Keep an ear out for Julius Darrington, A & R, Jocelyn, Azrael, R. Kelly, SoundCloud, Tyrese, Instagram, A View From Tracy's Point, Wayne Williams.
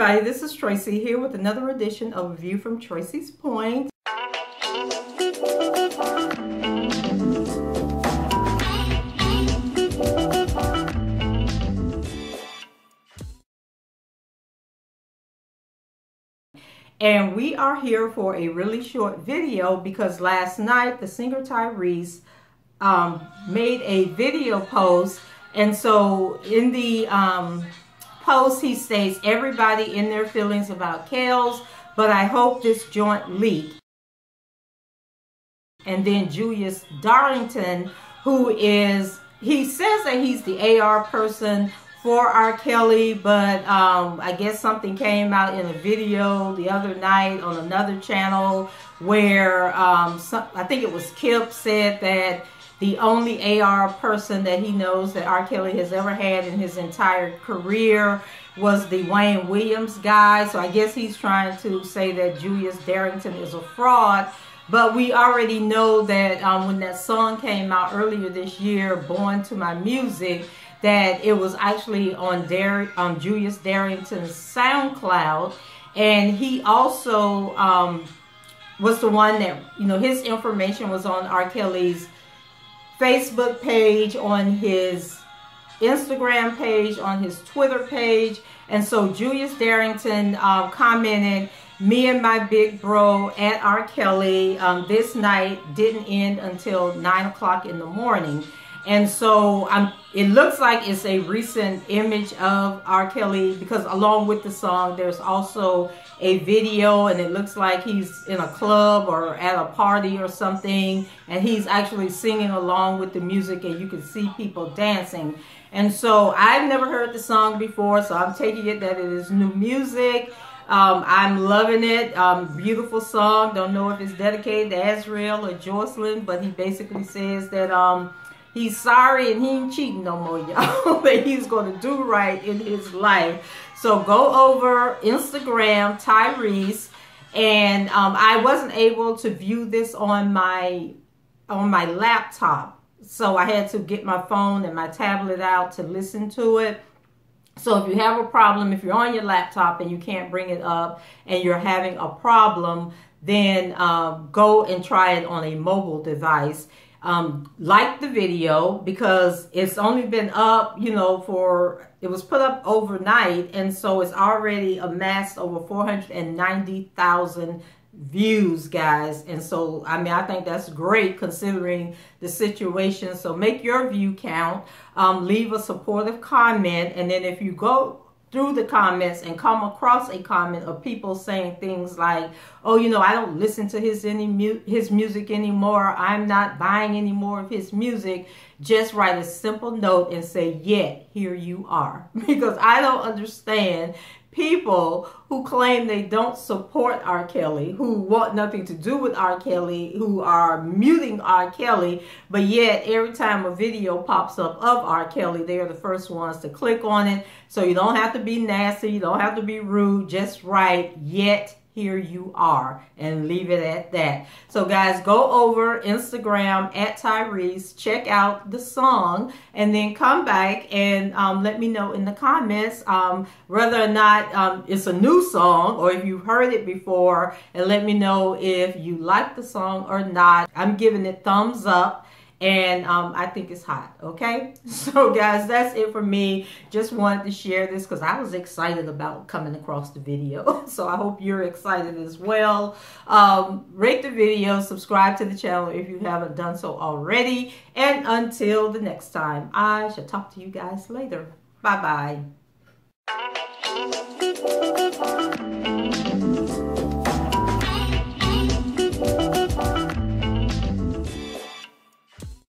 everybody, this is Tracy here with another edition of A View From Tracy's Point. And we are here for a really short video because last night the singer Tyrese made a video post, and so in the post he states, "Everybody in their feelings about Kels, but I hope this joint leak." And then Julius Darrington, who is, he says that he's the AR person for R. Kelly, but I guess something came out in a video the other night on another channel where I think it was Kip said that the only AR person that he knows that R. Kelly has ever had in his entire career was the Wayne Williams guy. So I guess he's trying to say that Julius Darrington is a fraud. But we already know that when that song came out earlier this year, Born to My Music, that it was actually on Julius Darrington's SoundCloud, and he also was the one that, you know, his information was on R. Kelly's Facebook page, on his Instagram page, on his Twitter page. And so Julius Darrington commented, "Me and my big bro at R. Kelly, this night didn't end until 9 o'clock in the morning." And so it looks like it's a recent image of R. Kelly, because along with the song, there's also a video, and it looks like he's in a club or at a party or something, and he's actually singing along with the music, and you can see people dancing. And so I've never heard the song before, so I'm taking it that it is new music. I'm loving it. Beautiful song. Don't know if it's dedicated to Azrael or Jocelyn, but he basically says that he's sorry and he ain't cheating no more, y'all. But he's going to do right in his life. So go over Instagram, Tyrese. And I wasn't able to view this on my laptop, so I had to get my phone and my tablet out to listen to it. So if you have a problem, if you're on your laptop and you can't bring it up and you're having a problem, then go and try it on a mobile device. Like the video, because it's only been up, you know, it was put up overnight, and so it's already amassed over 490,000 views, guys. And so, I mean, I think that's great considering the situation. So make your view count, leave a supportive comment, and then if you go through the comments and come across a comment of people saying things like, "Oh, you know, I don't listen to his music anymore. I'm not buying any more of his music," just write a simple note and say, "Yet here you are." Because I don't understand people who claim they don't support R. Kelly, who want nothing to do with R. Kelly, who are muting R. Kelly, but yet every time a video pops up of R. Kelly, they are the first ones to click on it. So you don't have to be nasty, you don't have to be rude, just write, "Yet here you are," and leave it at that. So guys, go over Instagram at Tyrese, check out the song, and then come back and let me know in the comments whether or not it's a new song or if you've heard it before, and let me know if you like the song or not. I'm giving it thumbs up. And I think it's hot, okay? So, guys, that's it for me. Just wanted to share this because I was excited about coming across the video. So I hope you're excited as well. Rate the video, subscribe to the channel if you haven't done so already. And until the next time, I shall talk to you guys later. Bye-bye.